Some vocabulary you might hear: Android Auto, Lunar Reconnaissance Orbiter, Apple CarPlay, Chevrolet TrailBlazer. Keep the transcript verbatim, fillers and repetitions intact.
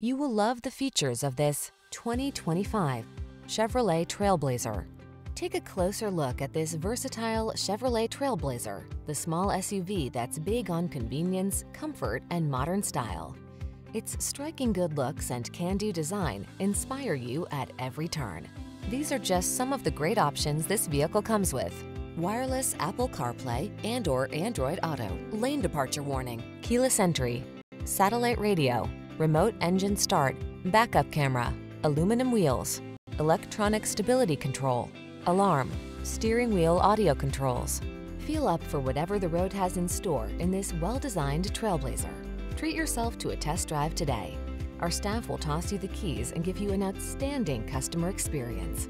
You will love the features of this twenty twenty-five Chevrolet TrailBlazer. Take a closer look at this versatile Chevrolet TrailBlazer, the small S U V that's big on convenience, comfort, and modern style. Its striking good looks and can-do design inspire you at every turn. These are just some of the great options this vehicle comes with: wireless Apple CarPlay and or Android Auto, lane departure warning, keyless entry, satellite radio, remote engine start, backup camera, aluminum wheels, electronic stability control, alarm, steering wheel audio controls. Feel up for whatever the road has in store in this well-designed TrailBlazer. Treat yourself to a test drive today. Our staff will toss you the keys and give you an outstanding customer experience.